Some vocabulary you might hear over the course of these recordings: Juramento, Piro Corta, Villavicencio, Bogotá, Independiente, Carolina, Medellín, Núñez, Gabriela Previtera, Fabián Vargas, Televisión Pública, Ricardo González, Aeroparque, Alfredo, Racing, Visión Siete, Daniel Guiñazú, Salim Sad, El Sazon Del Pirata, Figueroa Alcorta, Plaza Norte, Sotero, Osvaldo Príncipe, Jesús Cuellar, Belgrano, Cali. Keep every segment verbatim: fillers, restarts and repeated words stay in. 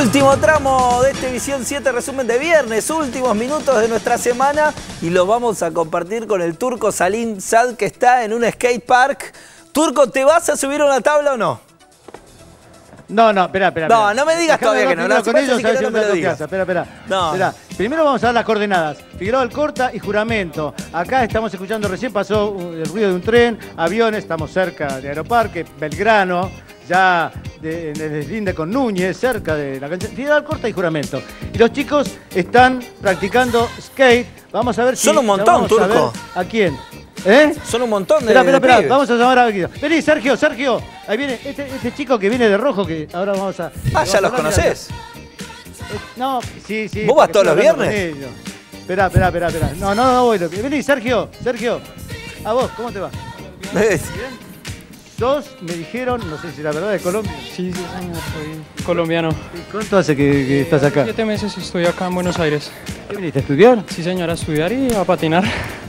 Último tramo de este Visión siete resumen de viernes, últimos minutos de nuestra semana y los vamos a compartir con el turco Salim Sad que está en un skate park. Turco, ¿te vas a subir a una tabla o no? No, no, espera, espera. No, no me digas todavía que no. No, con ellos sabes dónde lo digas. Espera, espera. No. Primero vamos a dar las coordenadas. Figueroa Alcorta y Juramento. Acá estamos escuchando, recién pasó el ruido de un tren, aviones, estamos cerca de Aeroparque, Belgrano, ya de, en el deslinde con Núñez, cerca de la cancha. Figueroa Alcorta y Juramento. Y los chicos están practicando skate. Vamos a ver si... Son un montón, Turco. ¿A quién? ¿Eh? Son un montón de... Espera, espera, espera, pibes. Vamos a llamar a alguien. Vení, Sergio, Sergio. Ahí viene este, este chico que viene de rojo que ahora vamos a... Ah, ya los conocés. No, sí, sí. ¿Vos vas todos los viernes? Esperá, esperá, esperá, esperá. No, no, no voy. Vení, Sergio, Sergio. A vos, ¿cómo te va? ¿Bien? Dos me dijeron, no sé si la verdad, de Colombia. Sí, sí, señor, soy colombiano. ¿Cuánto hace que, que eh, estás acá? Siete meses estoy acá en Buenos Aires. ¿Qué viniste a estudiar? Sí, señor, a estudiar y a patinar.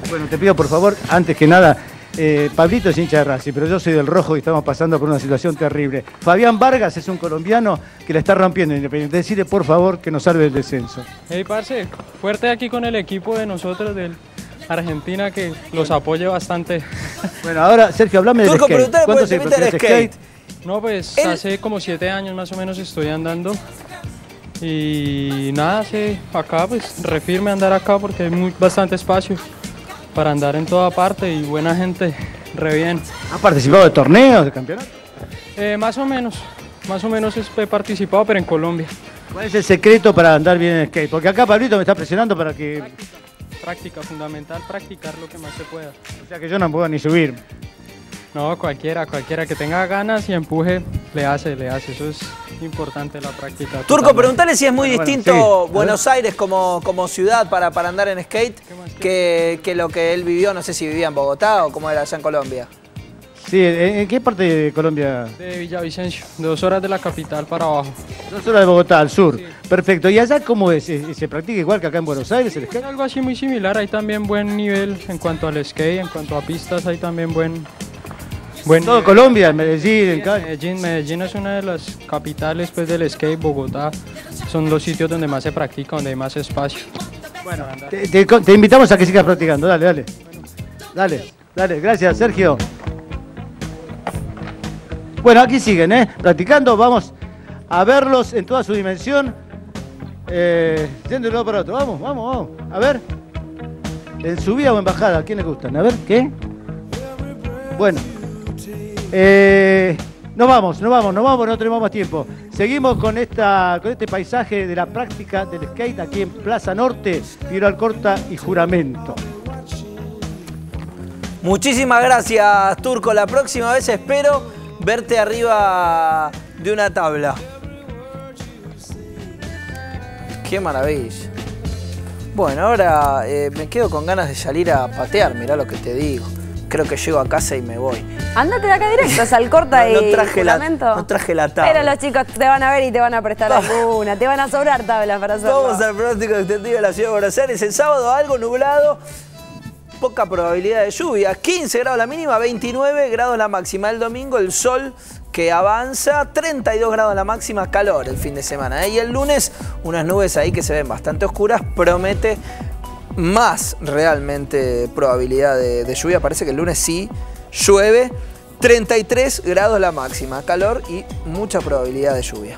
Bueno, te pido por favor, antes que nada, eh, Pablito es hincha de Racing, pero yo soy del Rojo y estamos pasando por una situación terrible. Fabián Vargas es un colombiano que la está rompiendo en Independiente. Decirle por favor que nos salve el descenso. Hey, parce, fuerte aquí con el equipo de nosotros del... Argentina que los apoye bastante. Bueno, ahora, Sergio, hablame del skate. ¿Cuánto se practica el skate? No, pues el... hace como siete años más o menos estoy andando. Y nada, sí, acá pues refirme andar acá porque hay muy, bastante espacio para andar en toda parte y buena gente, re bien. ¿Has participado de torneos, de campeonatos? Eh, más o menos, más o menos he participado, pero en Colombia. ¿Cuál es el secreto para andar bien en skate? Porque acá Pablito me está presionando para que... Práctica, fundamental, practicar lo que más se pueda. O sea que yo no puedo ni subir. No, cualquiera, cualquiera que tenga ganas y empuje, le hace, le hace. Eso es importante, la práctica. Turco, preguntale si es muy bueno, distinto bueno, sí. Buenos Aires como, como ciudad para, para andar en skate que, que lo que él vivió, no sé si vivía en Bogotá o cómo era allá en Colombia. Sí, ¿en qué parte de Colombia? De Villavicencio, dos horas de la capital para abajo. Dos horas de Bogotá, al sur. Sí. Perfecto. ¿Y allá cómo es? ¿Se, se practica igual que acá en Buenos Aires el skate? Algo así muy similar, hay también buen nivel en cuanto al skate, en cuanto a pistas, hay también buen... buen todo nivel. Colombia, Medellín, en Cali. Medellín, Medellín es una de las capitales pues, del skate, Bogotá. Son los sitios donde más se practica, donde hay más espacio. Bueno, te, te, te invitamos a que sigas practicando, dale, dale. Dale, dale, gracias Sergio. Bueno, aquí siguen, ¿eh? Practicando, vamos a verlos en toda su dimensión. Eh, yendo de un lado para otro, vamos, vamos, vamos. A ver, en subida o en bajada, ¿a quién le gustan? A ver, ¿qué? Bueno, eh, nos vamos, nos vamos, nos vamos, no tenemos más tiempo. Seguimos con, esta, con este paisaje de la práctica del skate aquí en Plaza Norte, Piro Corta y Juramento. Muchísimas gracias, Turco. La próxima vez espero... verte arriba de una tabla. Qué maravilla. Bueno, ahora eh, me quedo con ganas de salir a patear, mirá lo que te digo. Creo que llego a casa y me voy. Ándate de acá directo, sal corta no, no y traje la, no traje la tabla. Pero los chicos te van a ver y te van a prestar alguna, te van a sobrar tablas para hacerlo. Vamos al pronóstico extendido de la ciudad de Buenos Aires. El sábado algo nublado. Poca probabilidad de lluvia, quince grados la mínima, veintinueve grados la máxima. El domingo el sol que avanza, treinta y dos grados la máxima, calor el fin de semana. ¿eh? Y el lunes unas nubes ahí que se ven bastante oscuras, promete más realmente probabilidad de, de lluvia. Parece que el lunes sí llueve, treinta y tres grados la máxima, calor y mucha probabilidad de lluvia.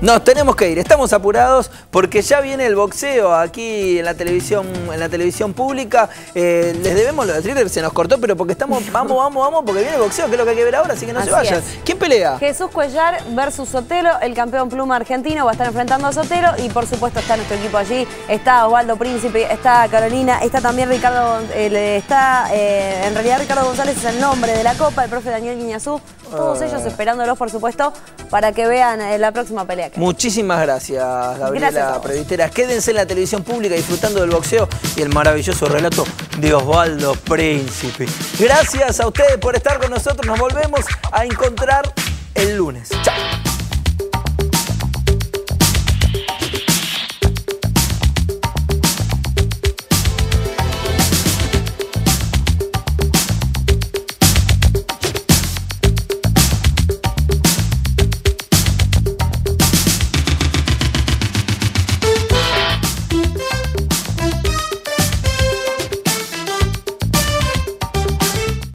Nos tenemos que ir, estamos apurados porque ya viene el boxeo aquí en la televisión, en la televisión pública. Eh, les debemos lo de Thriller, se nos cortó, pero porque estamos, vamos, vamos, vamos, porque viene el boxeo, que es lo que hay que ver ahora, así que no así se vayan. Es. ¿Quién pelea? Jesús Cuellar versus Sotero, el campeón pluma argentino va a estar enfrentando a Sotero y por supuesto está nuestro equipo allí, está Osvaldo Príncipe, está Carolina, está también Ricardo, eh, está eh, en realidad Ricardo González es el nombre de la Copa, el profe Daniel Guiñazú, todos uh. ellos esperándolos por supuesto para que vean eh, la próxima pelea. Muchísimas gracias, Gabriela Previtera. Quédense en la televisión pública disfrutando del boxeo y el maravilloso relato de Osvaldo Príncipe. Gracias a ustedes por estar con nosotros. Nos volvemos a encontrar el lunes. Chao.